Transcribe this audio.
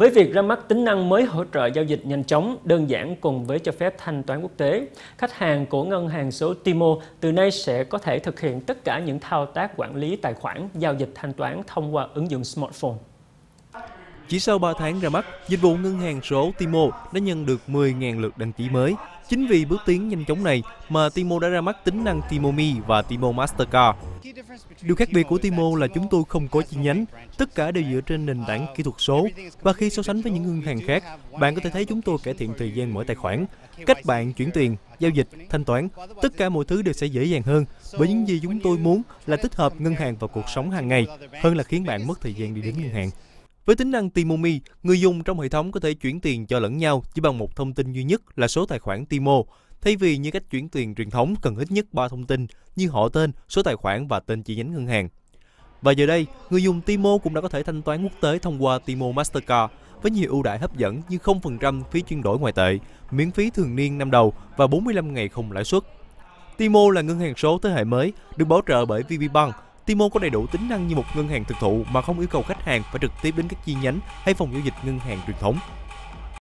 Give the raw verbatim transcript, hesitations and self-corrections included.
Với việc ra mắt tính năng mới hỗ trợ giao dịch nhanh chóng, đơn giản cùng với cho phép thanh toán quốc tế, khách hàng của ngân hàng số Timo từ nay sẽ có thể thực hiện tất cả những thao tác quản lý tài khoản, giao dịch thanh toán thông qua ứng dụng smartphone. Chỉ sau ba tháng ra mắt, dịch vụ ngân hàng số Timo đã nhận được mười nghìn lượt đăng ký mới. Chính vì bước tiến nhanh chóng này mà Timo đã ra mắt tính năng Timo Me và Timo Mastercard. Điều khác biệt của Timo là chúng tôi không có chi nhánh, tất cả đều dựa trên nền tảng kỹ thuật số. Và khi so sánh với những ngân hàng khác, bạn có thể thấy chúng tôi cải thiện thời gian mở tài khoản, cách bạn chuyển tiền, giao dịch, thanh toán, tất cả mọi thứ đều sẽ dễ dàng hơn. Bởi những gì chúng tôi muốn là tích hợp ngân hàng vào cuộc sống hàng ngày, hơn là khiến bạn mất thời gian đi đến ngân hàng. Với tính năng Timo Me, người dùng trong hệ thống có thể chuyển tiền cho lẫn nhau chỉ bằng một thông tin duy nhất là số tài khoản Timo, thay vì như cách chuyển tiền truyền thống cần ít nhất ba thông tin như họ tên, số tài khoản và tên chi nhánh ngân hàng. Và giờ đây, người dùng Timo cũng đã có thể thanh toán quốc tế thông qua Timo Mastercard với nhiều ưu đãi hấp dẫn như không phần trăm phí chuyển đổi ngoại tệ, miễn phí thường niên năm đầu và bốn mươi lăm ngày không lãi suất. Timo là ngân hàng số thế hệ mới, được bảo trợ bởi VPBank. Timo có đầy đủ tính năng như một ngân hàng thực thụ mà không yêu cầu khách hàng phải trực tiếp đến các chi nhánh hay phòng giao dịch ngân hàng truyền thống.